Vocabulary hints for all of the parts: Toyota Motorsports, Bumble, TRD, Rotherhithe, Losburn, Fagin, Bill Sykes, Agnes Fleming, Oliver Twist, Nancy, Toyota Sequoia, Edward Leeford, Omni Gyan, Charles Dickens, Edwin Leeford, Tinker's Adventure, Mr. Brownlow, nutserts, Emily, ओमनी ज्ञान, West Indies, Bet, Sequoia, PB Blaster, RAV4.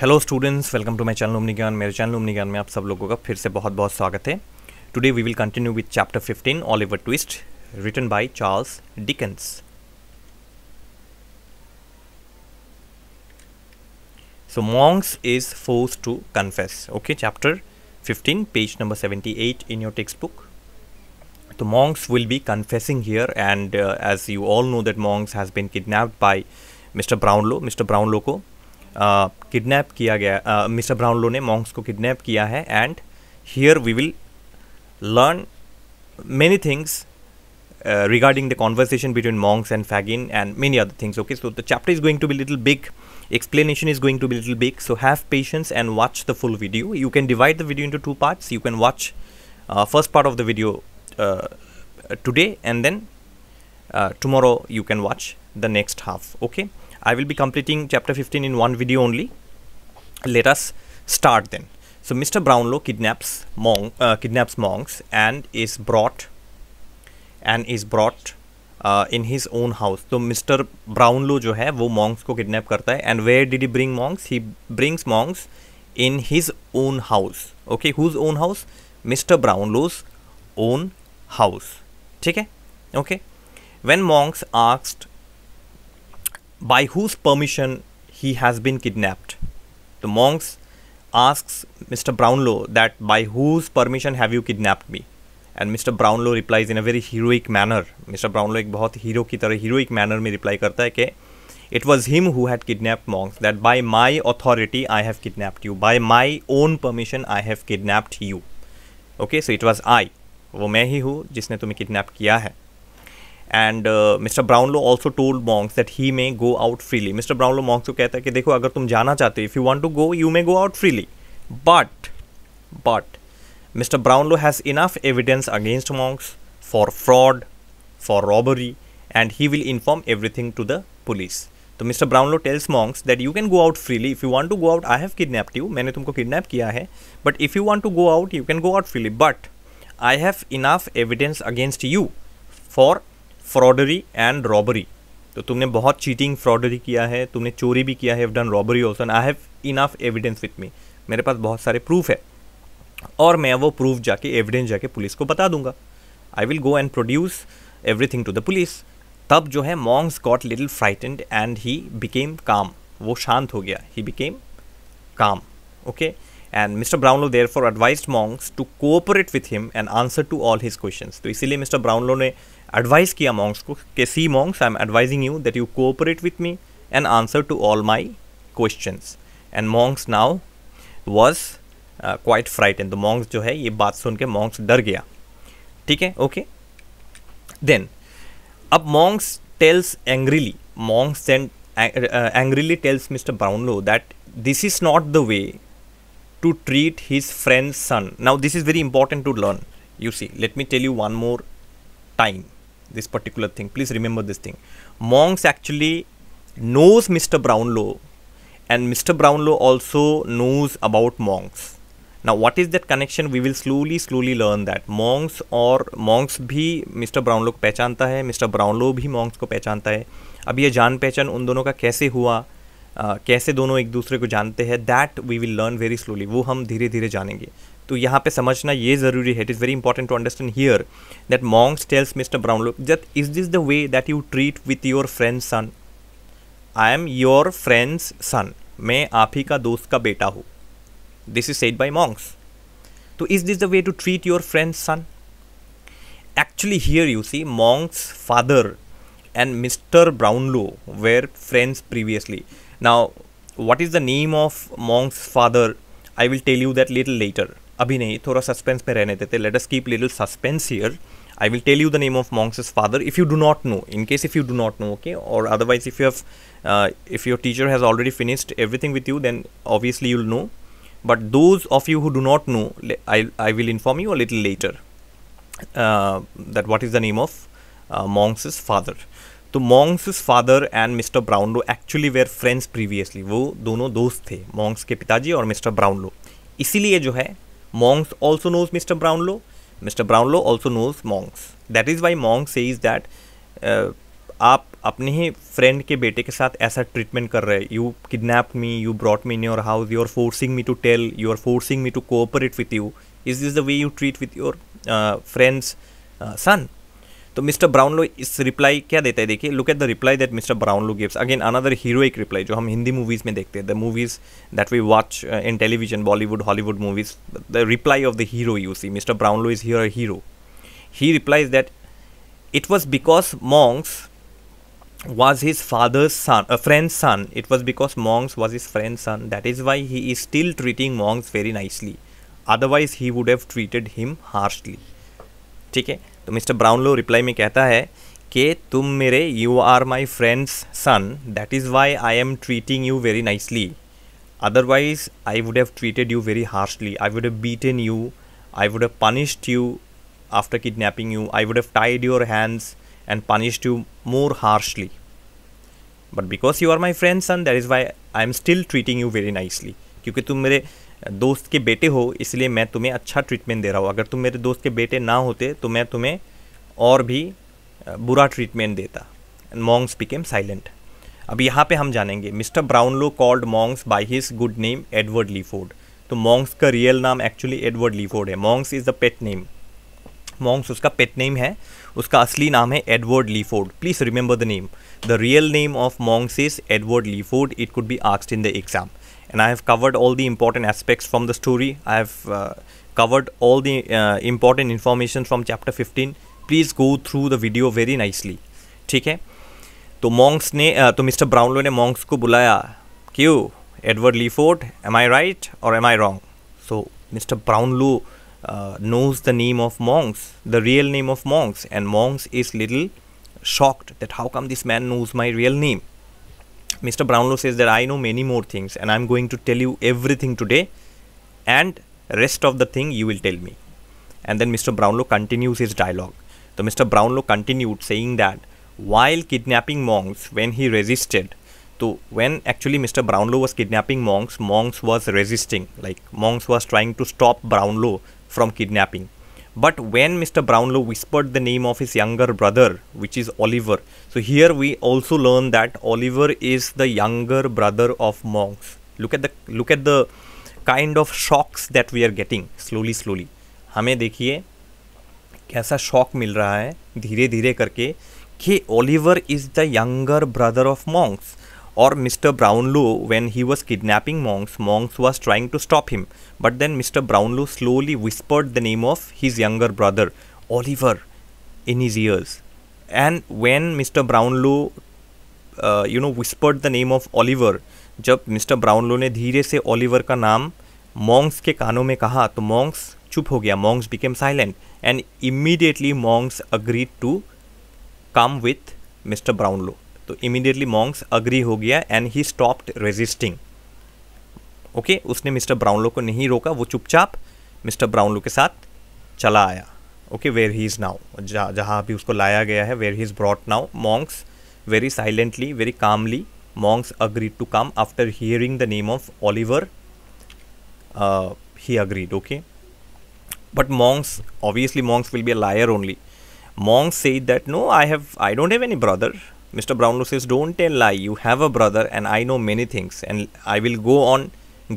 Hello students, welcome to my channel ओमनी ज्ञान। मेरे channel ओमनी ज्ञान में आप सब लोगों का फिर से बहुत बहुत स्वागत है। Today we will continue with chapter 15 Oliver Twist, written by Charles Dickens. So Monks is forced to confess. Okay, chapter 15 page number 78 in your text book. तो Monks will be confessing here and as you all know that Monks has been kidnapped by mister Brownlow. Mister Brownlow को kidnap किया गया, Mr Brownlow ने Monks को kidnap किया है। And here we will learn many things regarding the conversation between Monks and Fagin and many other things. Okay, so the chapter is going to be little big, explanation is going to be little big, so have patience and watch the full video. You can divide the video into two parts. You can watch first part of the video today, and then tomorrow you can watch the next half. Okay, I will be completing chapter 15 in one video only. Let us start then. So Mr. Brownlow kidnaps Monks and is brought in his own house. तो mister Brownlow जो है वो Monks को kidnap करता है। And where did he bring Monks? He brings Monks in his own house. Okay, whose own house? Mister Brownlow's own house. ठीक है, okay. When Monks asked by whose permission he has been kidnapped, तो Monks asks mister Brownlow that by whose permission have you kidnapped me. And mister Brownlow replies in a very heroic manner. Mister Brownlow एक बहुत hero की तरह heroic manner में reply करता है कि it was him who had kidnapped Monks, that by my authority I have kidnapped you, by my own permission I have kidnapped you. Okay, so it was I, वो मैं ही हूँ जिसने तुम्हें किडनैप किया है। And mister Brownlow also told Monks that he may go out freely. Mister Brownlow Monks को कहता है कि देखो, अगर तुम जाना चाहते हो, if you want to go, you may go out freely, but Mr. Brownlow has enough evidence against Monks for fraud, for robbery, and he will inform everything to the police. So Mr. Brownlow tells Monks that you can go out freely. If you want to go out, I have kidnapped you. मैंने तुमको kidnap किया है. But if you want to go out, you can go out freely. But I have enough evidence against you for fraudery and robbery. तो तुमने बहुत cheating, fraudery किया है. तुमने चोरी भी किया है. I've done robbery also. And I have enough evidence with me. मेरे पास बहुत सारे proof है. और मैं वो प्रूफ जाके, एविडेंस जाके पुलिस को बता दूंगा। I will go and produce everything to the police. तब जो है Monks got little frightened and he became calm. वो शांत हो गया, he became calm. Okay, and mister Brownlow therefore advised Monks to cooperate with him and answer to all his questions. तो इसीलिए mister Brownlow ने एडवाइस किया Monks को कि see Monks, I am advising you that you cooperate with me and answer to all my questions. And Monks now was quite frightened. तो Monks जो है ये बात सुन के मॉन्क्स डर गया। ठीक है, ओके। देन अब Monks tells angrily, Monks then angrily tells mister Brownlow that this is not the way to treat his friend's son. Now this is very important to learn. You see, let me tell you one more time this particular thing, please remember this thing. Monks actually knows mister Brownlow and mister Brownlow also knows about Monks. Now what is that connection? We will slowly learn that. Monks और Monks भी mister Brownlow को पहचानता है, mister Brownlow भी Monks को पहचानता है। अब ये जान पहचान उन दोनों का कैसे हुआ, कैसे दोनों एक दूसरे को जानते हैं, that we will learn very slowly. वो हम धीरे धीरे जानेंगे। तो यहाँ पे समझना ये ज़रूरी है। It is very important to understand here that Monks tells mister Brownlow that is this the way that you treat with your friend's son. I am your friend's son, मैं आप ही का दोस्त का बेटा हूँ। This is said by Monks. So is this the way to treat your friend's son? Actually here you see Monks' father and Mr. Brownlow were friends previously. Now what is the name of Monks' father? I will tell you that little later. Abhi nahi, thoda suspense mein rehne dete. Let us keep little suspense here. I will tell you the name of Monks' father if you do not know. In case if you do not know, okay, or otherwise if you have, if your teacher has already finished everything with you, then obviously you'll know. But those of you who do not know, I will inform you a little later that what is the name of Monks's father. तो Monks's father and Mr. Brownlow actually were friends previously. वो दोनों दोस्त थे, Monks के पिताजी और Mr. Brownlow. इसीलिए जो है Monks also knows Mr. Brownlow. Mr. Brownlow also knows Monks. That is why Monks says that आप अपने ही फ्रेंड के बेटे के साथ ऐसा ट्रीटमेंट कर रहे हैं. You kidnap me, you brought me in your house, you are forcing me to tell, you are forcing me to cooperate with you. Is this the way you treat with your friend's son? तो mister Brownlow इस reply क्या देता है, देखिए. Look at the reply that mister Brownlow gives. Again another heroic reply जो हम Hindi movies में देखते हैं, the movies that we watch in television, Bollywood Hollywood movies, the reply of the hero. You see mister Brownlow is here a hero. He replies that it was because Monks was his father's son, a friend's son. It was because Monks was his friend's son. That is why he is still treating Monks very nicely. Otherwise, he would have treated him harshly. ठीक है, तो mister Brownlow reply में कहता है कि तुम मेरे, you are my friend's son. That is why I am treating you very nicely. Otherwise, I would have treated you very harshly. I would have beaten you. I would have punished you. After kidnapping you, I would have tied your hands and punished you more harshly. But because you are my friend's son, that is why I am still treating you very nicely. क्योंकि तुम मेरे दोस्त के बेटे हो, इसलिए मैं तुम्हें अच्छा ट्रीटमेंट दे रहा हूँ. अगर तुम मेरे दोस्त के बेटे ना होते तो मैं तुम्हें और भी बुरा ट्रीटमेंट देता. Monks became silent. अब यहाँ पे हम जानेंगे mister Brownlow called Monks by his good name Edward Leeford. तो Monks का रियल नाम एक्चुअली एडवर्ड लीफोर्ड है. Monks is the pet name, Monks उसका पेट नेम है, उसका असली नाम है Edward Leeford. Please remember the name. The real name of Monks is Edward Leeford. It could be asked in the exam. And I have covered all the important aspects from the story. I have covered all the important information from chapter 15. Please go through the video very nicely. ठीक है, तो Monks ने तो mister Brownlow ने Monks को बुलाया. क्यों Edward Leeford, am I right और am I wrong? So mister Brownlow knows the name of Monks, the real name of Monks, and Monks is little shocked that how come this man knows my real name. Mr. Brownlow says that I know many more things and I'm going to tell you everything today, and rest of the thing you will tell me. And then Mr. Brownlow continues his dialogue. So Mr. Brownlow continued saying that while kidnapping Monks, when he resisted, so when actually Mr. Brownlow was kidnapping Monks, Monks was resisting, like Monks was trying to stop Brownlow from kidnapping. But when Mr. Brownlow whispered the name of his younger brother, which is Oliver, so here we also learn that Oliver is the younger brother of Monks. Look at the kind of shocks that we are getting slowly. हमें देखिए कैसा shock मिल रहा है धीरे धीरे करके कि Oliver is the younger brother of Monks. Or Mr. Brownlow, when he was kidnapping Monks, Monks was trying to stop him. But then Mr. Brownlow slowly whispered the name of his younger brother, Oliver, in his ears. And when Mr. Brownlow, whispered the name of Oliver, जब Mr. Brownlow ने धीरे से Oliver का नाम Monks के कानों में कहा, तो Monks चुप हो गया. Monks became silent. And immediately Monks agreed to come with Mr. Brownlow. तो इमीडिएटली मॉन्क्स अग्री हो गया and he stopped resisting. Okay, उसने मिस्टर ब्राउनलो को नहीं रोका, वो चुपचाप मिस्टर ब्राउनलो के साथ चला आया. Okay, where he is now, जहाँ अभी उसको लाया गया है, where he is brought now. Monks very silently, very calmly, Monks agreed to come after hearing the name of Oliver. He agreed. Okay, but Monks obviously Monks will be a liar only. Monks said that no, I don't have any brother. Mr. Brownlow says, don't tell lie, you have a brother and I know many things and I will go on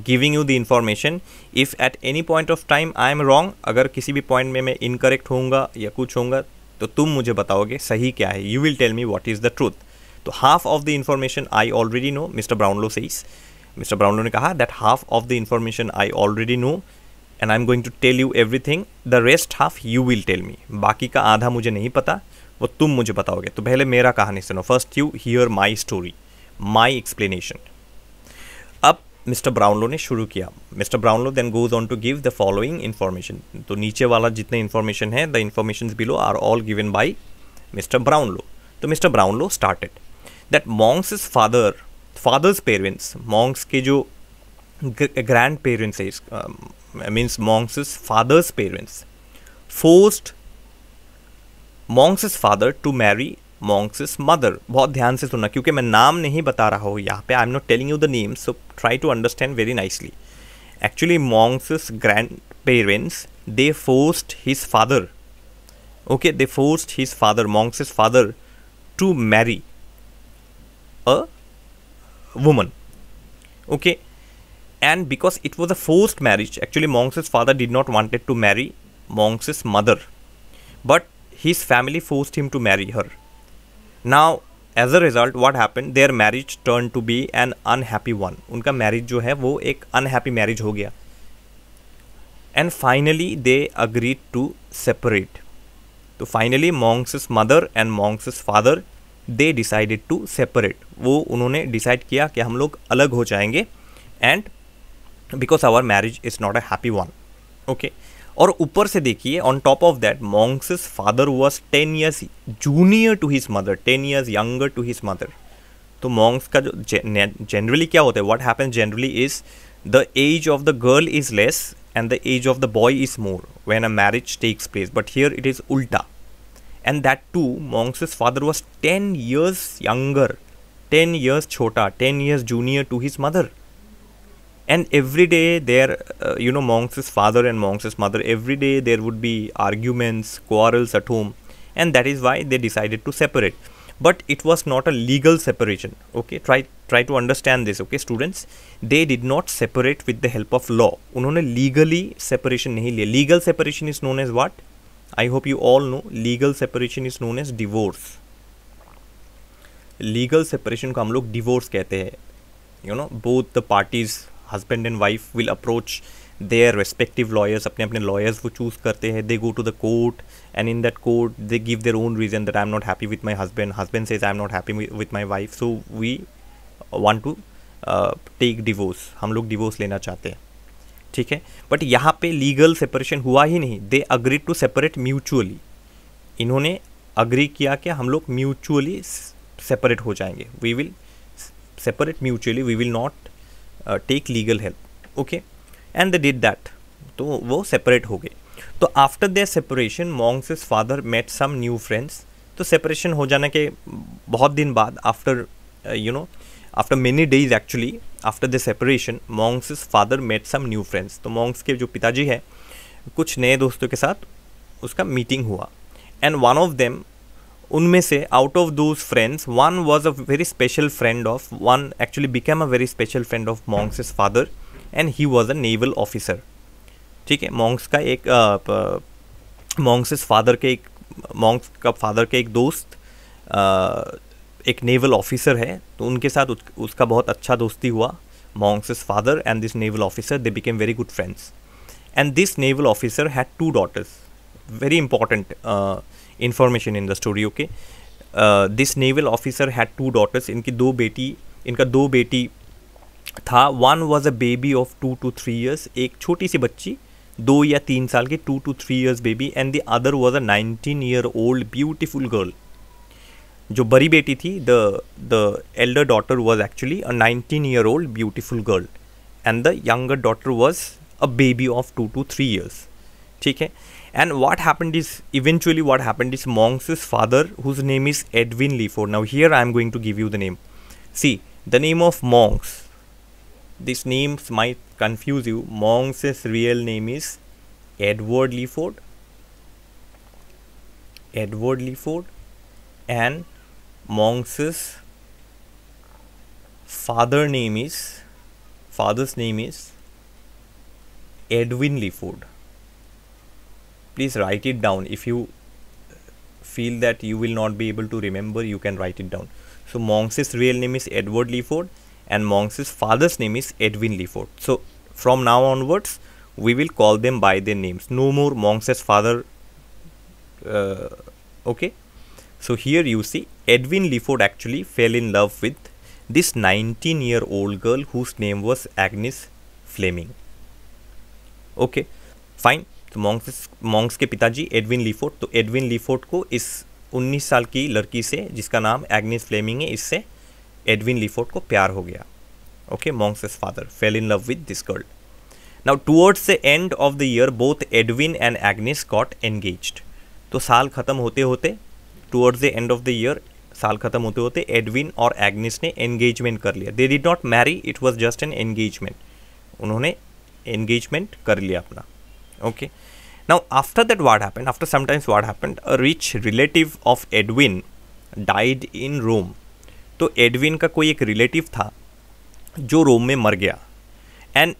giving you the information. If at any point of time I am wrong, अगर किसी भी point में मैं incorrect होऊंगा या कुछ होऊंगा तो तुम मुझे बताओगे सही क्या है. You will tell me what is the truth. तो half of the information I already know, Mr. Brownlow says. Mr. Brownlow ने कहा that half of the information I already know and I am going to tell you everything. The rest half you will tell me. बाकी का आधा मुझे नहीं पता, वो तुम मुझे बताओगे. तो पहले मेरा कहानी सुनो. First you hear my story, my explanation. अब मिस्टर ब्राउनलो ने शुरू किया. Mister Brownlow then goes on to give the following information. तो नीचे वाला जितने इन्फॉर्मेशन है, the information below are all given by mister Brownlow. तो mister Brownlow started that Monks father's parents, Monks के जो ग्रैंड पेरेंट्स है, means Monks father's parents forced Monks' father to marry Monks' mother. बहुत ध्यान से सुनना क्योंकि मैं नाम नहीं बता रहा हूँ यहाँ पे. I am not telling you the name, so try to understand very nicely. Actually Monks' grand parents they forced his father. Okay, they forced his father, Monks' father to marry a woman. Okay, and because it was a forced marriage, actually Monks's father did not want it to marry Monks's mother, but his family forced him to marry her. Now as a result, what happened? Their marriage turned to be an unhappy one. उनका marriage जो है वो एक unhappy marriage हो गया. And finally they agreed to separate. तो finally Monks's mother and Monks's father, they decided to separate. वो उन्होंने decide किया कि हम लोग अलग हो जाएंगे and because our marriage is not a happy one. Okay. और ऊपर से देखिए, on top of that, Monks's father was 10 years junior to his mother, 10 years younger to his mother. तो Monks का जो generally क्या होता है, what happens generally is the age of the girl is less and the age of the boy is more when a marriage takes place. But here it is ulta. And that too, Monks's father was 10 years younger, 10 years chota, 10 years junior to his mother. And every day there, Monks's father and Monks's mother, every day there would be arguments, quarrels at home. And that is why they decided to separate. But it was not a legal separation. Okay, try to understand this. Okay, students, they did not separate with the help of law. उन्होंने legally separation नहीं लिया. Legal separation is known as what? I hope you all know. Legal separation is known as divorce. Legal separation को हम लोग divorce कहते हैं. You know, both the parties, husband and wife, will approach their respective lawyers. अपने अपने lawyers वो choose करते हैं. They go to the court and in that court they give their own reason that I am not happy with my husband. Husband says I am not happy with my wife. So we want to take divorce. हम लोग divorce लेना चाहते हैं. ठीक है. But यहाँ पे legal separation हुआ ही नहीं. They agreed to separate mutually. इन्होंने agree किया कि हम लोग mutually separate हो जाएंगे. We will separate mutually. We will not take legal help. Okay, and they did that. तो वो separate हो गए. तो after their separation, Monks's father met some new friends. तो separation हो जाने के बहुत दिन बाद, after after many days actually, after the separation, Monks's father met some new friends. तो Monks के जो पिताजी है, कुछ नए दोस्तों के साथ उसका meeting हुआ. And one of them, उनमें से out of those friends, one was a very special friend of, one actually became a very special friend of Monks's father, and he was a naval officer. ठीक है. Monks का एक Monks's father के एक दोस्त एक naval officer है, तो उनके साथ उसका बहुत अच्छा दोस्ती हुआ. Monks's father and this naval officer, they became very good friends. And this naval officer had two daughters. Very important information in the story. Okay, this naval officer had two daughters. इनका दो बेटी था. One was a baby of 2 to 3 years, एक छोटी सी बच्ची 2 या 3 साल की, 2 to 3 years baby, and the other was a 19-year-old beautiful girl. जो बड़ी बेटी थी, the elder daughter was actually a 19-year-old beautiful girl, and the younger daughter was a baby of 2 to 3 years. ठीक है. And eventually what happened is Monks's father, whose name is Edwin Leeford. Now here I am going to give you the name. See, the name of Monks, these names might confuse you. Monks's real name is Edward Leeford, and Monks's father's name is Edwin Leeford. Please write it down. If you feel that you will not be able to remember, you can write it down. So Monks's real name is Edward Leeford and Monks's father's name is Edwin Leeford. So from now onwards, we will call them by their names. No more Monks's father. Okay. So here you see, Edwin Leeford actually fell in love with this 19-year-old girl whose name was Agnes Fleming. Okay, fine. तो Monks के पिताजी Edwin Leeford, तो Edwin Leeford को इस 19 साल की लड़की से जिसका नाम एग्नेस फ्लेमिंग है, इससे एडविन लीफोर्ड को प्यार हो गया. Okay, Monks's father fell in love with this girl. Now towards the end of the year, both Edwin and Agnes got engaged. तो साल ख़त्म होते होते, towards the end of the year, साल ख़त्म होते होते एडविन और एग्नेस ने एंगेजमेंट कर लिया. They did not marry, it was just an engagement. उन्होंने एंगेजमेंट कर लिया अपना. Okay, now after that what happened? After some time what happened? A rich relative of Edwin, died in Rome. तो Edwin का कोई एक रिलेटिव था जो रोम में मर गया and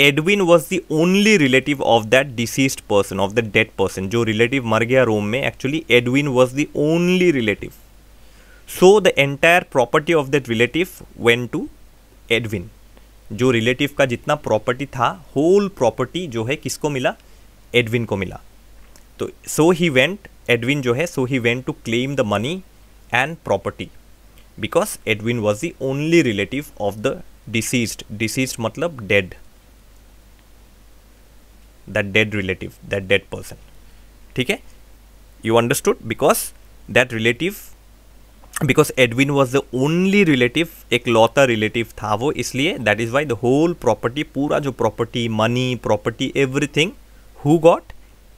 Edwin was the only relative of that deceased person of the dead person. जो रिलेटिव मर गया रोम में actually Edwin was the only relative. So the entire property of that relative went to Edwin. जो relative का जितना property था whole property जो है किसको मिला, एडविन को मिला. तो सो ही वेंट, एडविन जो है so he went to claim the money and property because Edwin was the only relative of the deceased. Deceased मतलब dead, that dead relative, that dead person. ठीक है, you understood. Because that relative, because Edwin was the only relative, एक लौता relative था वो, इसलिए that is why the whole property, पूरा जो property, money, property, everything who got,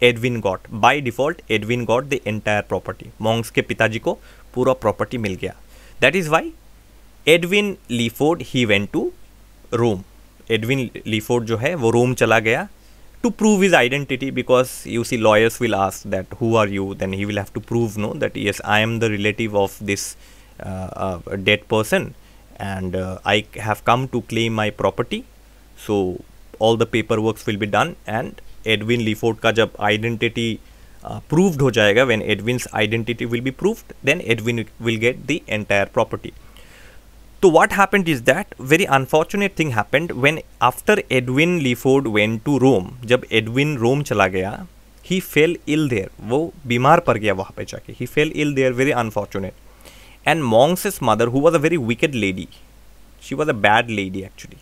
Edwin got. By default Edwin got the entire property. Monks के पिताजी को पूरा प्रॉपर्टी मिल गया. That is why Edwin Leeford he went to Rome. Edwin Leeford जो है वो रोम चला गया to prove his identity because you see lawyers will ask that who are you, then he will have to prove no that yes I am the relative of this dead person and I have come to claim my property. So all the paperwork will be done and Edwin Leeford का जब identity proved हो जाएगा, when Edwin's identity will be proved, then Edwin will get the entire property. So what happened is that very unfortunate thing happened when after Edwin Leeford went to Rome. जब Edwin Rome चला गया, he fell ill there. वो बीमार पड़ गया वहाँ पे जाके. He fell ill there, very unfortunate. And Monks's mother, who was a very wicked lady, she was a bad lady actually,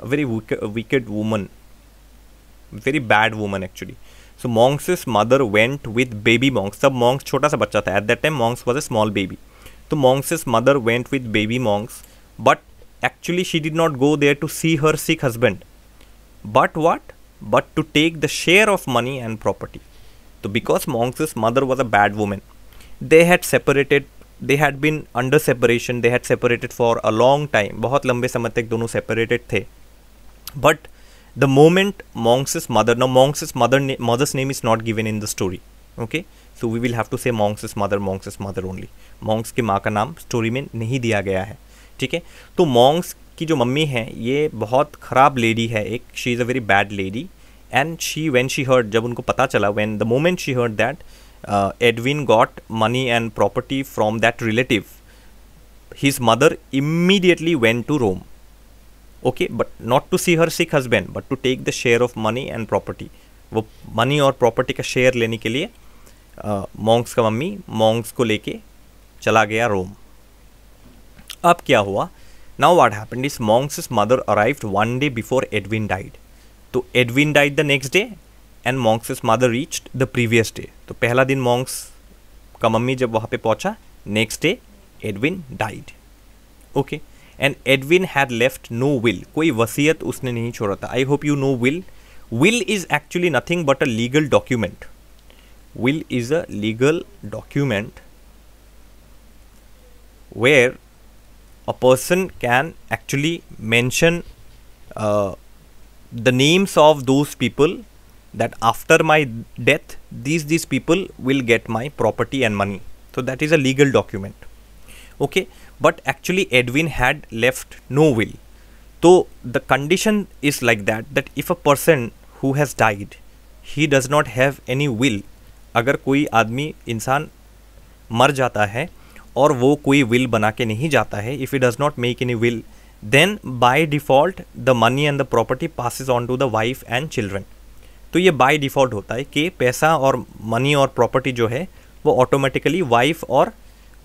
a very wicked woman, very bad woman actually. So Monks's mother went with baby Monks. तब Monks छोटा सा बच्चा था. At that time Monks was a small baby. तो Monks's mother went with baby Monks, but actually she did not go there to see her sick husband. But what? But to take the share of money and property. तो because Monks's mother was a bad woman, they had separated. They had been under separation. They had separated for a long time. बहुत लंबे समय तक दोनों separated थे. But the moment Monks's mother, now Monks's mother's name is not given in the story, okay, so we will have to say Monks's mother only. Monks की माँ का नाम story में नहीं दिया गया है. ठीक है, तो Monks की जो मम्मी है ये बहुत ख़राब lady है एक. She is a very bad lady and she when she heard, जब उनको पता चला, when the moment she heard that Edwin got money and property from that relative, his mother immediately went to Rome. Okay, but not to see her sick husband, but to take the share of money and property. वो money और property का share लेने के लिए Monks का mummy Monks को लेके चला गया रोम. अब क्या हुआ? Now what happened is Monks's mother arrived one day before Edwin died. तो Edwin died the next day and Monks's mother reached the previous day. तो पहला दिन Monks का मम्मी जब वहाँ पे पहुँचा, next day Edwin died. Okay. And Edwin had left no will. कोई वसीयत उसने नहीं छोड़ा था. I hope you know will. Will is actually nothing but a legal document. Will is a legal document where a person can actually mention the names of those people that after my death these people will get my property and money. So that is a legal document. Okay. But actually Edwin had left no will. So the condition is like that if a person who has died, he does not have any will. अगर कोई आदमी इंसान मर जाता है और वो कोई will बना के नहीं जाता है, if he does not make any will, then by default the money and the property passes on to the wife and children. तो ये by default होता है कि पैसा और money और property जो है वो automatically wife और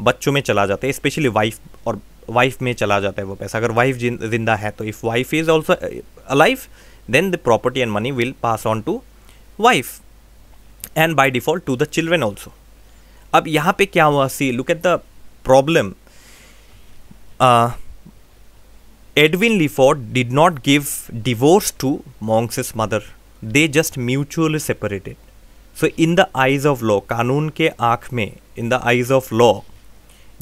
बच्चों में चला जाता है, स्पेशली वाइफ और वाइफ में चला जाता है वो पैसा. अगर वाइफ जिंदा है तो if wife is also alive then the property and money will pass on to wife and by default to the children also. अब यहाँ पे क्या हुआ, see look at the problem. Edwin Leeford did not give divorce to Monks mother, they just mutually separated. So in the eyes of law, कानून के आँख में, in the eyes of law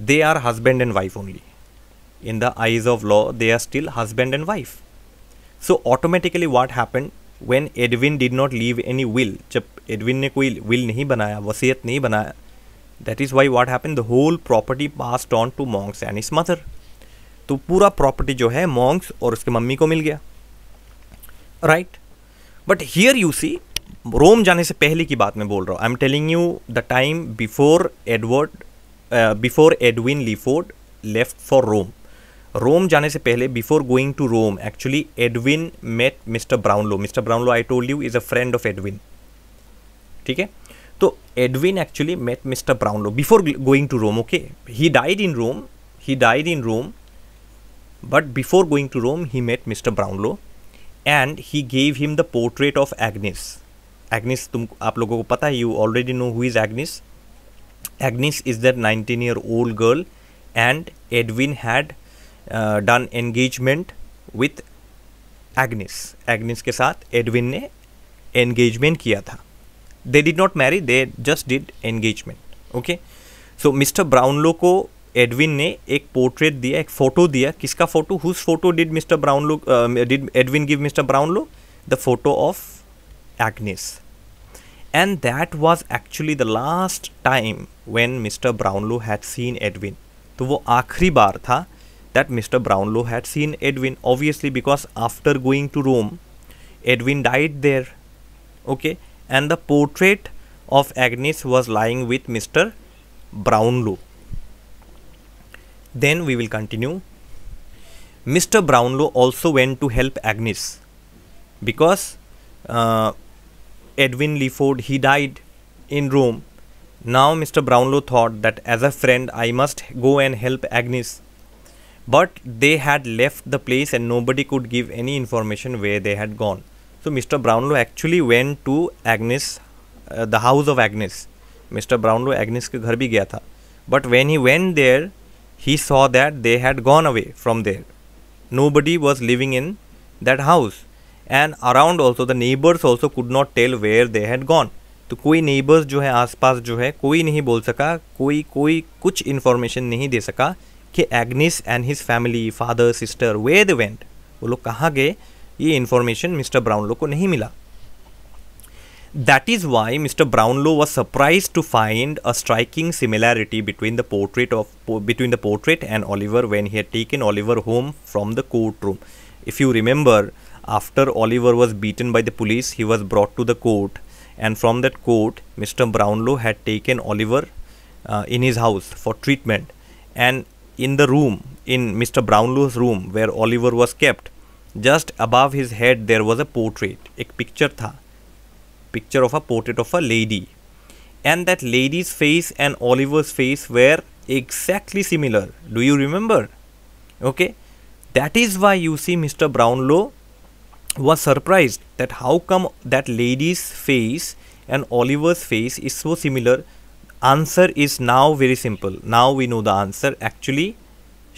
they are husband and wife only. In the eyes of law they are still husband and wife. So automatically what happened when Edwin did not leave any will, जब Edwin ने कोई will नहीं बनाया, वसीयत नहीं बनाया, That is why what happened, the whole property passed on to Monks and his mother. तो पूरा प्रॉपर्टी जो है मॉन्क्स और उसके मम्मी को मिल गया, right. But here you see, Rome जाने से पहले की बात मैं बोल रहा हूँ. I am telling you the time before Edwin Leeford left for Rome. Rome जाने से पहले, before going to Rome, actually Edwin met mister Brownlow. Mister Brownlow I told you is a friend of Edwin, ठीक है. तो Edwin actually met mister Brownlow before going to Rome. Okay, he died in Rome, he died in Rome. But before going to Rome, he met Mr. Brownlow and he gave him the portrait of Agnes. Agnes, आप लोगों को पता है, you already know who is Agnes. Agnes is that 19-year-old girl and Edwin had done engagement with Agnes. Agnes के साथ Edwin ने engagement किया था. They did not marry, they just did engagement. Okay. So Mr. Brownlow को Edwin ने एक portrait दिया, एक फ़ोटो दिया. किसका photo, whose photo did mister Brownlow did Edwin give mister Brownlow? The photo of Agnes. And that was actually the last time when mister Brownlow had seen Edwin. तो वो आखिरी बार था that mister Brownlow had seen Edwin, obviously because after going to Rome Edwin died there. Okay, and the portrait of Agnes was lying with mister Brownlow. Then we will continue. Mr. Brownlow also went to help Agnes because Edwin Leeford, he died in Rome. Now Mr. Brownlow thought that as a friend I must go and help Agnes. But they had left the place and nobody could give any information where they had gone. So Mr. Brownlow actually went to Agnes, the house of Agnes. Mr. Brownlow Agnes के घर भी गया था. But when he went there, he saw that they had gone away from there. Nobody was living in that house. And around also, the neighbors also could not tell where they had gone. तो कोई neighbors जो है आसपास जो है कोई नहीं बोल सका, कोई कुछ information नहीं दे सका कि Agnes and his family, father, sister, where they went, वो लोग कहाँ गए, ये information Mr. Brownlow को नहीं मिला. That is why Mr. Brownlow was surprised to find a striking similarity between the portrait and Oliver when he had taken Oliver home from the courtroom. If you remember, after Oliver was beaten by the police, he was brought to the court, and from that court, Mr. Brownlow had taken Oliver in his house for treatment. And in the room, in Mr. Brownlow's room where Oliver was kept, just above his head there was a portrait, ek picture tha. Picture of a portrait of a lady, and that lady's face and Oliver's face were exactly similar. Do you remember? Okay, that is why you see Mr. Brownlow was surprised that how come that lady's face and Oliver's face is so similar. Answer is now very simple. Now we know the answer. Actually,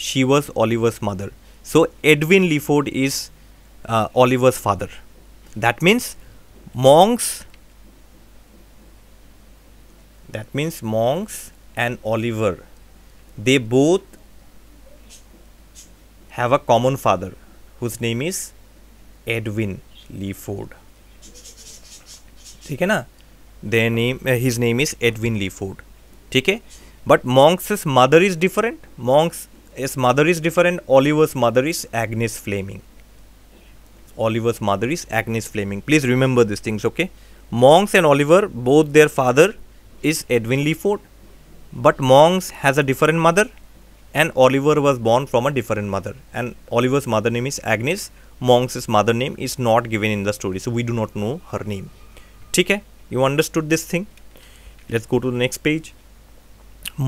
she was Oliver's mother. So Edwin Leeford is Oliver's father. That means Monks and Oliver, they both have a common father whose name is Edwin Leeford. ठीक है ना, their name, his name is Edwin Leeford. ठीक है, but Monks's mother is different. Monks's mother is different. Oliver's mother is Agnes Fleming. Oliver's mother is Agnes Fleming. Please remember these things, okay? Monks and Oliver, both their father is Edwin Leeford, but Monks has a different mother, and Oliver was born from a different mother. And Oliver's mother name is Agnes. Monks' mother name is not given in the story, so we do not know her name. Okay? You understood this thing? Let's go to the next page.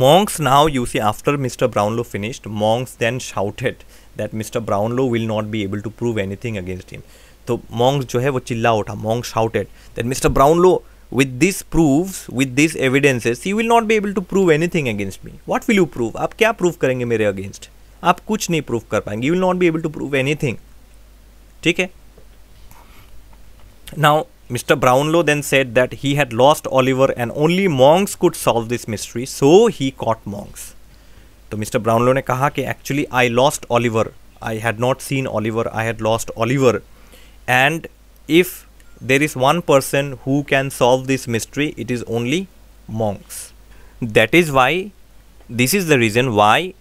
Monks, now you see, after Mr. Brownlow finished, Monks then shouted that Mr. Brownlow will not be able to prove anything against him. So Monks जो है वो चिल्ला उठा. Monks shouted that Mr. Brownlow, with these proofs, with these evidences, he will not be able to prove anything against me. What will you prove? आप क्या prove करेंगे मेरे against? आप कुछ नहीं prove कर पाएंगे. You will not be able to prove anything. ठीक है? Now Mr. Brownlow then said that he had lost Oliver and only Monks could solve this mystery. So he caught Monks. तो mister Brownlow ने कहा कि actually I lost Oliver, I had not seen Oliver, I had lost Oliver, and if there is one person who can solve this mystery, it is only Monks. That is why, this is the reason why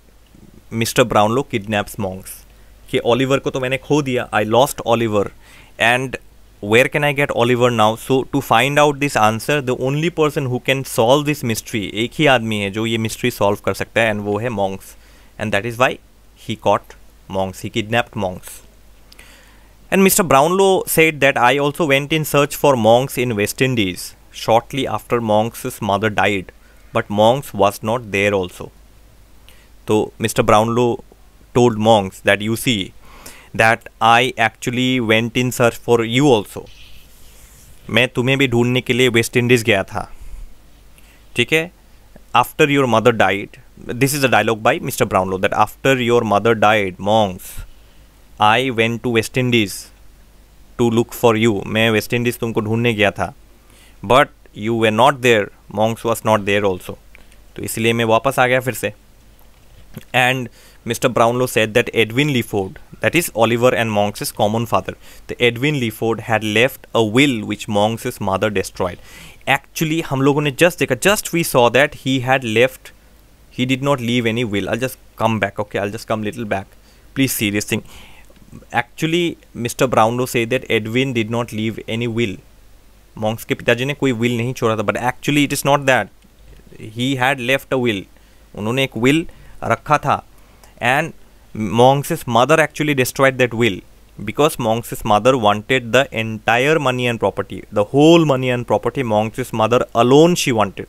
Mr. Brownlow kidnaps monks. कि Oliver को तो मैंने खो दिया, I lost Oliver, and where can I get Oliver now? So to find out this answer, the only person who can solve this mystery, एक ही आदमी है जो ये mystery solve कर सकता है, and वो है monks. And that is why he caught monks, he kidnapped monks. And Mr. Brownlow said that I also went in search for monks in West Indies shortly after monks' mother died, but monks was not there also. So Mr. Brownlow told monks that you see that I actually went in search for you also. मैं तुम्हें भी ढूंढने के लिए West Indies गया था, ठीक है? After your mother died, this is a dialogue by Mr. Brownlow that after your mother died, monks, I went to West Indies to look for you. मैं वेस्ट इंडीज़ तुमको ढूंढने गया था, but you were not there. Monks was not there also. तो इसलिए मैं वापस आ गया फिर से. And Mr. Brownlow said that Edwin Leeford, that is Oliver and Monks' common father, the Edwin Leeford had left a will which Monks' mother destroyed. Actually, हम लोगों ने just we saw that he had left, he did not leave any will. I'll just come back, okay, I'll just come little back. Please see this thing. Actually, Mr. Brownlow said that Edwin did not leave any will. Monks के पिताजी ने कोई will नहीं छोड़ा था, but actually it is not that. He had left a will. उन्होंने एक will रखा था, and Monks' mother actually destroyed that will because Monks' mother wanted the entire money and property, the whole money and property. Monks' mother alone she wanted,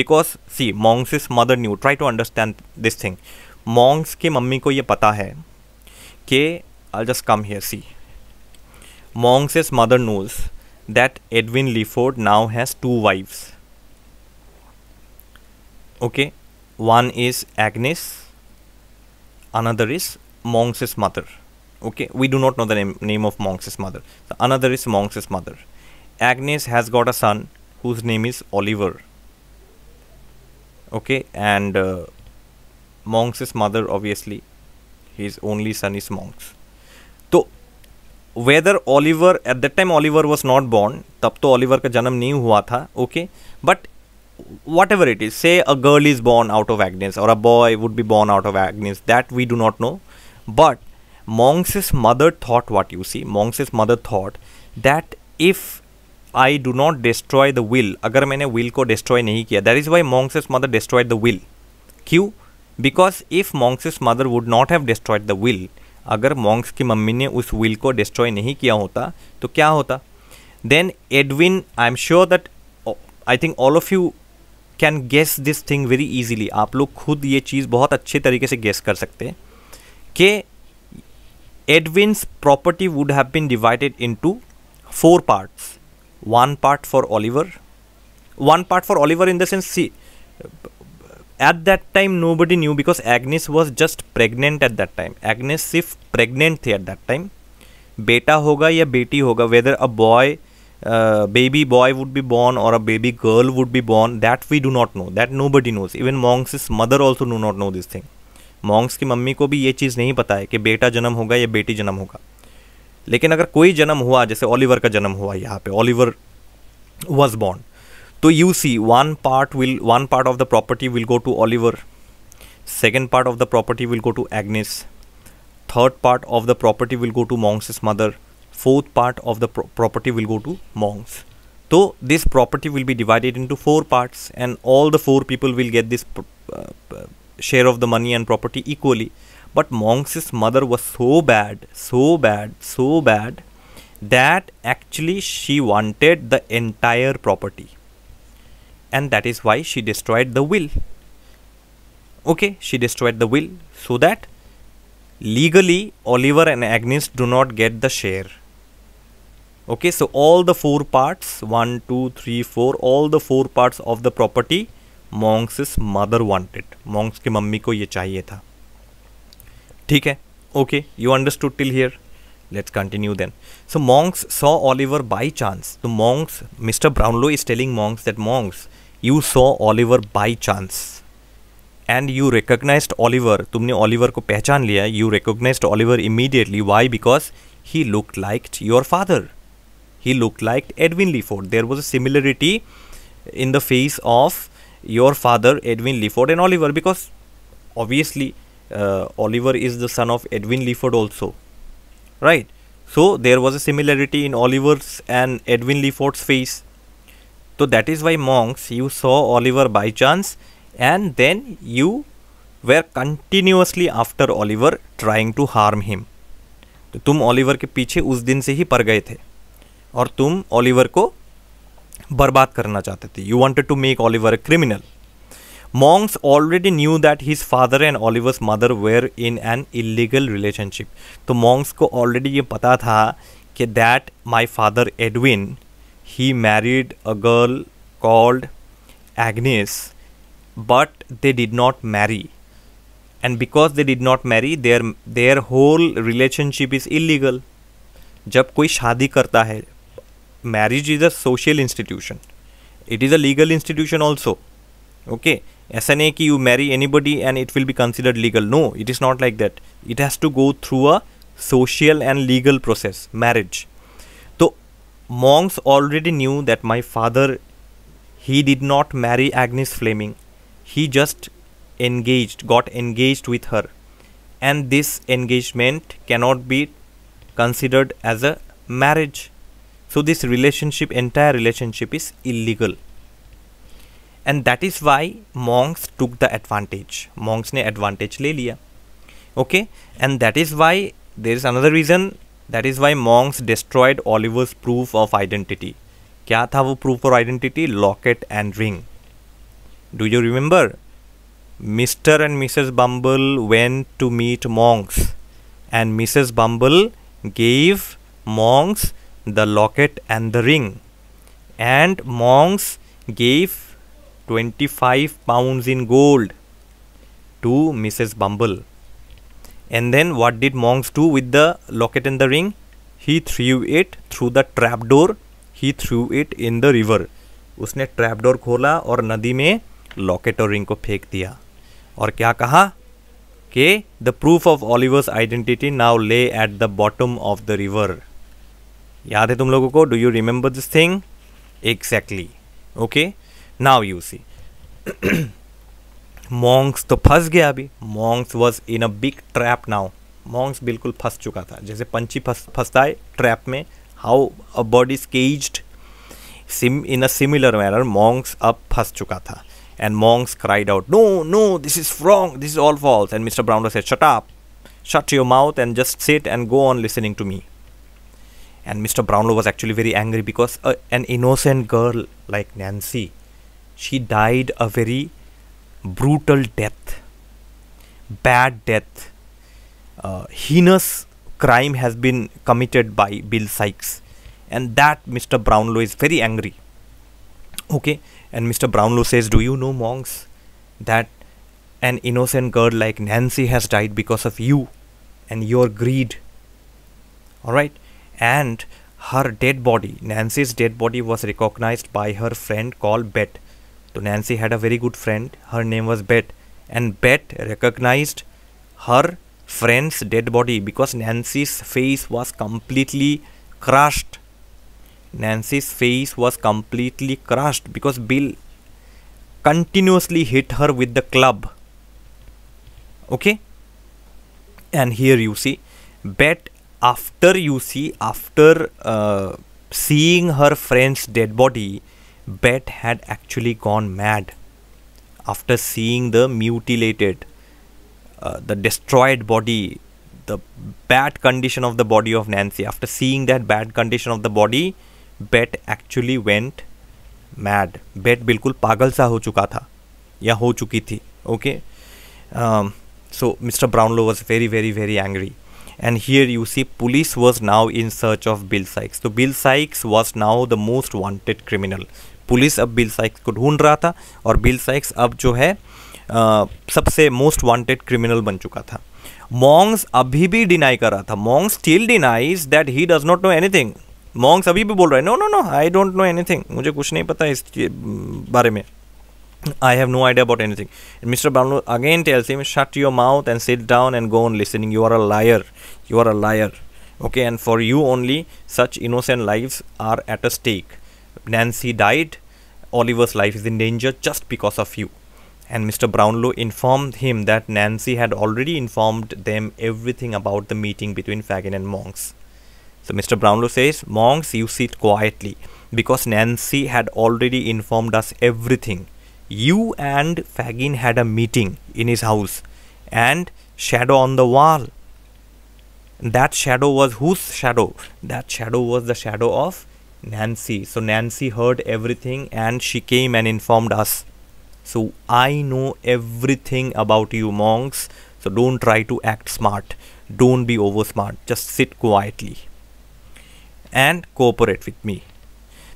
because see Monks' mother knew. Try to understand this thing. Monks की mummy को ये पता है कि I'll just come here. See, Monks' mother knows that Edwin Leeford now has two wives. Okay. One is Agnes, another is Monks' mother. Okay, we do not know the name of Monks' mother. So another is Monks' mother. Agnes has got a son whose name is Oliver. Okay, and Monks' mother, obviously, his only son is Monks. So whether Oliver, at that time Oliver was not born, तब तो Oliver का जन्म नहीं हुआ था, okay, but whatever it is, say a girl is born out of Agnes or a boy would be born out of Agnes, that we do not know. But Monks' mother thought what you see. Monks' mother thought that if I do not destroy the will, अगर मैंने will को destroy नहीं किया, that is why Monks' mother destroyed the will. क्यों? Because if Monks' mother would not have destroyed the will, अगर Monks की mummy ने उस will को destroy नहीं किया होता, तो क्या होता? Then Edwin, I am sure that I think all of you can guess this thing very easily. आप लोग खुद ये चीज़ बहुत अच्छे तरीके से guess कर सकते हैं कि Edwin's property would have been divided into four parts. One part for Oliver. One part for Oliver in the sense, see, at that time nobody knew because Agnes was just pregnant at that time. Agnes सिर्फ pregnant थे at that time. बेटा होगा या बेटी होगा, whether a boy, baby boy would be born or a baby girl would be born, that we do not know, that nobody knows. Even Monks' mother also do not know this thing. Monks की mummy को भी ये चीज़ नहीं पता है कि बेटा जन्म होगा या बेटी जन्म होगा. लेकिन अगर कोई जन्म हुआ, जैसे Oliver का जन्म हुआ यहाँ पे, Oliver was born, तो you see one part of the property will go to Oliver, second part of the property will go to Agnes, third part of the property will go to Monks' mother, fourth part of the property will go to Monks. So this property will be divided into four parts and all the four people will get this share of the money and property equally. But Monks' mother was so bad that actually she wanted the entire property, and that is why she destroyed the will. Okay, she destroyed the will so that legally Oliver and Agnes do not get the share. Okay, so all the four parts, 1, 2, 3, 4, all the four parts of the property Monks' mother wanted. Monks की mummy को ये चाहिए था. ठीक है, okay, you understood till here. Let's continue then. So Monks saw Oliver by chance. So Monks, Mr. Brownlow is telling Monks that Monks, you saw Oliver by chance and you recognized Oliver. तुमने Oliver को पहचान लिया. You recognized Oliver immediately. Why? Because he looked like your father. He looked like Edwin Leeford. There was a similarity in the face of your father Edwin Leeford and Oliver, because obviously Oliver is the son of Edwin Leeford also, right? So there was a similarity in Oliver's and Edwin Leeford's face. So that is why, monks, you saw Oliver by chance and then you were continuously after Oliver trying to harm him. तो तुम Oliver के पीछे उस दिन से ही पड़ गए थे और तुम ओलिवर को बर्बाद करना चाहते थे. You wanted to make Oliver a criminal. Monks already knew that his father and Oliver's mother were in an illegal relationship. तो मॉन्क्स को ऑलरेडी ये पता था कि that my father Edwin he married a girl called Agnes, but they did not marry. And because they did not marry, their whole relationship is illegal. जब कोई शादी करता है, marriage is a social institution. It is a legal institution also. Okay, ऐसा नहीं कि you marry anybody and it will be considered legal. No, it is not like that. It has to go through a social and legal process, marriage. तो monks already knew that my father, he did not marry Agnes Fleming. He just got engaged with her, and this engagement cannot be considered as a marriage. So this relationship, entire relationship, is illegal, and that is why monks took the advantage. Monks ne advantage le liya. Okay, and that is why there is another reason. That is why monks destroyed Oliver's proof of identity. Kya tha wo proof of identity? Locket and ring. Do you remember? Mr. and Mrs. Bumble went to meet Monks, and Mrs. Bumble gave Monks the locket and the ring, and Monks gave 25 pounds in gold to Mrs. Bumble. And then what did Monks do with the locket and the ring? He threw it through the trapdoor. He threw it in the river. उसने trapdoor खोला और नदी में locket और ring को फेंक दिया. और क्या कहा कि the proof of Oliver's identity now lay at the bottom of the river. याद है तुम लोगों को? Do you remember this thing? Exactly. Okay, now you see Monks तो फंस गया. अभी Monks was in a big trap. Now Monks बिल्कुल फंस चुका था, जैसे पंछी फंसता है ट्रैप में. How a bird is caged, in a similar manner Monks अब फंस चुका था. And monks cried out, "No, no, this is wrong. This is all false." And Mr. Brownlow said, "Shut up, shut your mouth, and just sit and go on listening to me." And Mr. Brownlow was actually very angry because an innocent girl like Nancy, she died a very brutal death, bad death, heinous crime has been committed by Bill Sykes, and that Mr. Brownlow is very angry. Okay. And Mr. Brownlow says, "Do you know, monks, that an innocent girl like Nancy has died because of you and your greed? All right, and her dead body, Nancy's dead body, was recognized by her friend called Bet. So Nancy had a very good friend. Her name was Bet, and Bet recognized her friend's dead body because Nancy's face was completely crushed." Nancy's face was completely crushed because Bill continuously hit her with the club. Okay, and here you see Bet, after seeing her friend's dead body, Bet had actually gone mad after seeing the mutilated, the destroyed body, the bad condition of the body of Nancy. After seeing that bad condition of the body, Bet actually went mad. Bet बिल्कुल पागल सा हो चुका था या हो चुकी थी. Okay, so Mr. Brownlow was very, very, very angry, and here you see police was now in search of Bill Sykes. So Bill Sykes was now the most wanted criminal. Police अब Bill Sykes को ढूंढ रहा था और Bill Sykes अब जो है सबसे मोस्ट वांटेड क्रिमिनल बन चुका था. मॉन्क्स अभी भी डिनाई कर रहा था. Monks still denies that he does not know anything. Monks अभी भी बोल रहा है, "no no no, I don't know anything. मुझे कुछ नहीं पता इस बारे में. I have no idea about anything." Mister Brownlow again tells him, "shut your mouth and sit down and go on listening. You are a liar, you are a liar. Okay, and for you only such innocent lives are at a stake. Nancy died, Oliver's life is in danger just because of you. And Mr. Brownlow informed him that Nancy had already informed them everything about the meeting between Fagin and Monks. So Mr. Brownlow says, Monks, you sit quietly, because Nancy had already informed us everything. You and Fagin had a meeting in his house, and shadow on the wall. That shadow was whose shadow? That shadow was the shadow of Nancy. So Nancy heard everything and she came and informed us. So I know everything about you, Monks. So don't try to act smart. Don't be over smart. Just sit quietly and cooperate with me.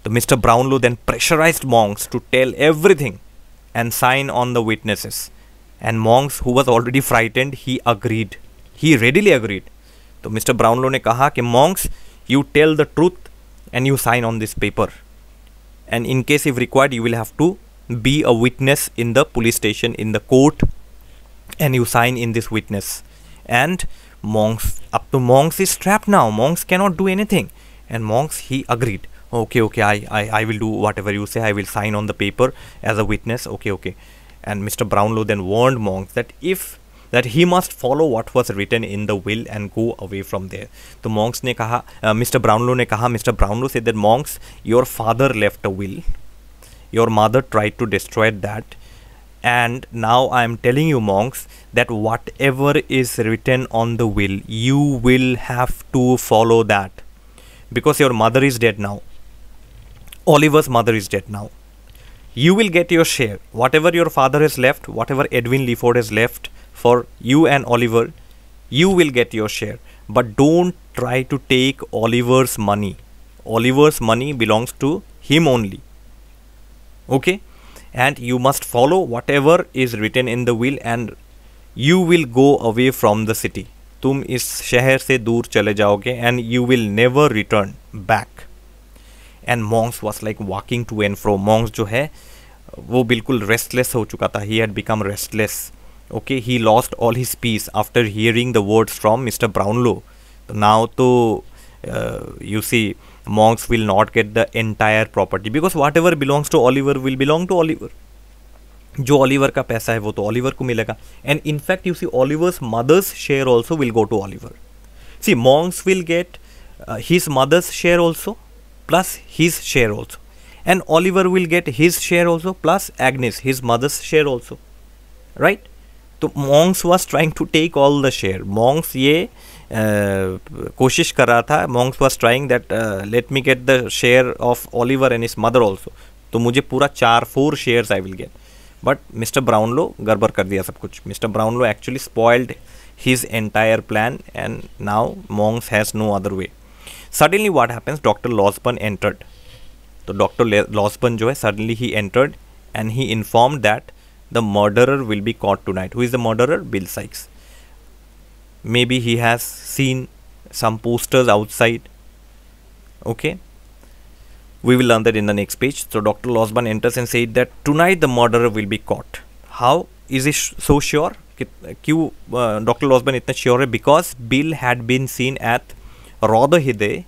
So Mr. Brownlow then pressurized Monks to tell everything and sign on the witnesses. And Monks, who was already frightened, he agreed. He readily agreed. So Mr. Brownlow ne kaha ki Monks, you tell the truth and you sign on this paper. And in case if required, you will have to be a witness in the police station, in the court, and you sign in this witness. And Monks, up to Monks is trapped now. Monks cannot do anything. And Monks, he agreed. Okay, I will do whatever you say. I will sign on the paper as a witness. Okay. And Mr. Brownlow then warned Monks that he must follow what was written in the will and go away from there. So Monks ne kaha, Mr. Brownlow said that Monks, your father left a will. Your mother tried to destroy that. And now I am telling you, Monks, that whatever is written on the will, you will have to follow that. Because your mother is dead now. Oliver's mother is dead now. You will get your share. Whatever your father has left, whatever Edwin Leeford has left for you and Oliver, you will get your share. But don't try to take Oliver's money. Oliver's money belongs to him only. Okay? And you must follow whatever is written in the will and you will go away from the city. Tum is shahar se dur chale jaoge and you will never return back. And Monks was like walking to and fro. Monks jo hai, wo bilkul restless ho chuka tha. He had become restless. Okay, he lost all his peace after hearing the words from Mr. Brownlow. So now to, you see, Monks will not get the entire property. Because whatever belongs to Oliver will belong to Oliver. Jo Oliver ka paisa hai, wo to Oliver ko milega. And in fact, you see, Oliver's mother's share also will go to Oliver. See, Monks will get his mother's share also, plus his share also. And Oliver will get his share also, plus Agnes, his mother's share also. Right? So Monks was trying to take all the share. Monks ye koshish kar raha tha. Monks was trying that let me get the share of Oliver and his mother also. So mujhe pura 4 shares I will get. But Mr. Brownlow garbar kar diya sab kuch. Mr. Brownlow actually spoiled his entire plan and now Monks has no other way. Suddenly what happens? Dr. Losburn entered. So Dr. Losburn jo hai, suddenly he entered and he informed that the murderer will be caught tonight. Who is the murderer? Bill Sykes. Maybe he has seen some posters outside. Okay. We will learn that in the next page. So Dr. Losburn enters and said that tonight the murderer will be caught. How? Is he so sure? Q, Dr. Losburn itna sure hai? Because Bill had been seen at Rotherhithe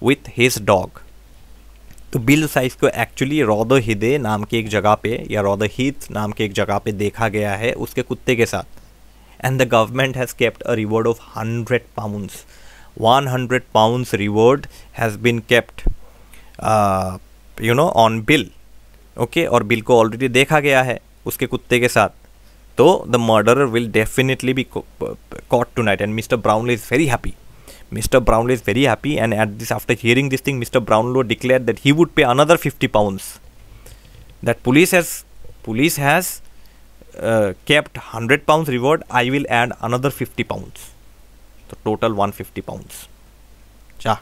with his dog. तो Bill Sikes को actually Rotherhithe नाम के एक जगह पे या रॉथरहीथ नाम के एक जगह पे देखा गया है उसके कुत्ते के साथ. And the government has kept a reward of 100 pounds. 100 pounds reward has been kept you know on Bill. Okay, और बिल को ऑलरेडी देखा गया है उसके कुत्ते के साथ. तो the murderer will definitely be caught tonight. And mister Brownlow is very happy. Mr. Brownlow is very happy, and at this, after hearing this thing, Mr. Brownlow declared that he would pay another 50 pounds. That police has kept 100 pounds reward. I will add another 50 pounds. So total 150 pounds. Cha.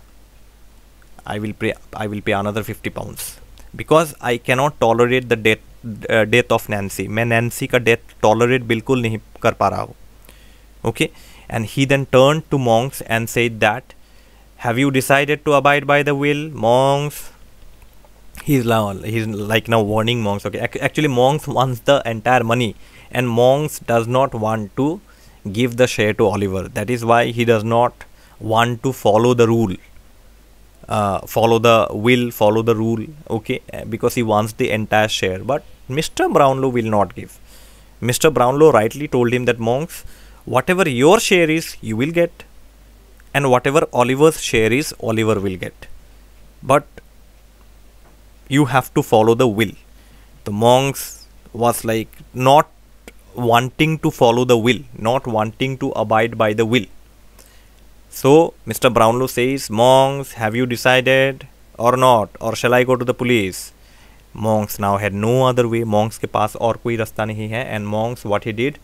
I will pay another 50 pounds because I cannot tolerate the death of Nancy. मैं Nancy का death tolerate बिल्कुल नहीं कर पा रहा हूँ. Okay. And he then turned to Monks and said that, have you decided to abide by the will, Monks? He's like now warning Monks. Okay, actually Monks wants the entire money and Monks does not want to give the share to Oliver. That is why he does not want to follow the rule. follow the will, follow the rule, okay, because he wants the entire share. But Mr. Brownlow will not give. Mr. Brownlow rightly told him that, monks, whatever your share is, you will get, and whatever Oliver's share is, Oliver will get. But you have to follow the will. The monks was like not wanting to follow the will, not wanting to abide by the will. So Mr. Brownlow says, monks, have you decided or not? Or shall I go to the police? Monks now had no other way. Monks ke paas aur koi rasta nahi hai. And monks, what he did,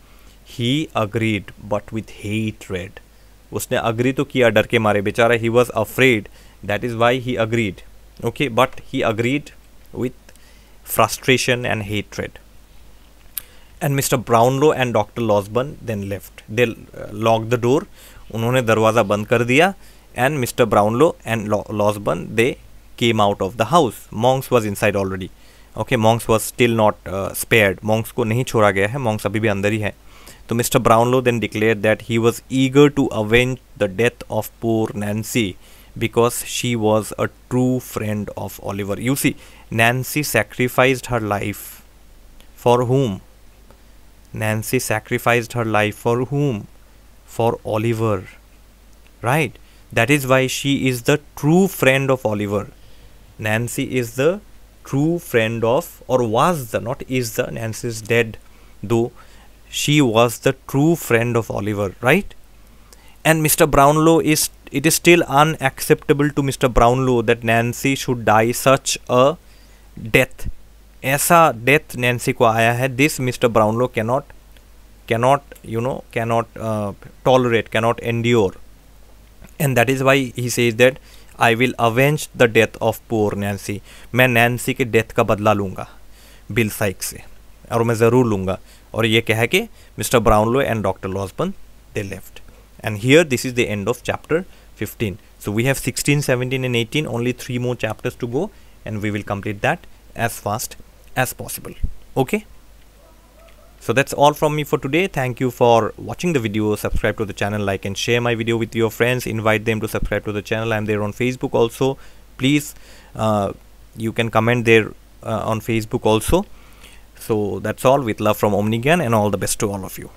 he agreed, but with hatred. Usne agree to kiya dar ke mare, bechara, he was afraid. That is why he agreed. Okay, but he agreed with frustration and hatred. And Mr. Brownlow and Dr. Losburn then left. They locked the door. उन्होंने दरवाज़ा बंद कर दिया. And Mr. Brownlow and Losburn, they came out of the house. Monks was inside already. Okay, Monks was still not spared. Monks को नहीं छोड़ा गया है. Monks अभी भी अंदर ही है. तो Mr. Brownlow then declared that he was eager to avenge the death of poor Nancy because she was a true friend of Oliver. You see, Nancy sacrificed her life. For whom? Nancy sacrificed her life for whom? For Oliver, right? That is why she is the true friend of Oliver. Nancy is the true friend of, or was the, not is the, Nancy is dead though. She was the true friend of Oliver, right? And Mr. Brownlow is, it is still unacceptable to Mr. Brownlow that Nancy should die such a death. Aisa death Nancy ko aaya hai. This Mr. Brownlow cannot tolerate, cannot endure. And that is why he says that I will avenge the death of poor Nancy. मैं Nancy के death का बदला लूँगा Bill Sykes से, और मैं ज़रूर लूँगा. और ये कह के Mr. Brownlow and Dr. Losburn, they left. And here this is the end of chapter 15. So we have 16, 17 and 18, only 3 more chapters to go, and we will complete that as fast as possible. Okay. So that's all from me for today. Thank you for watching the video. Subscribe to the channel, like and share my video with your friends. Invite them to subscribe to the channel. I'm there on Facebook also. Please, you can comment there on Facebook also. So that's all. With love from Omni Gyan, and all the best to all of you.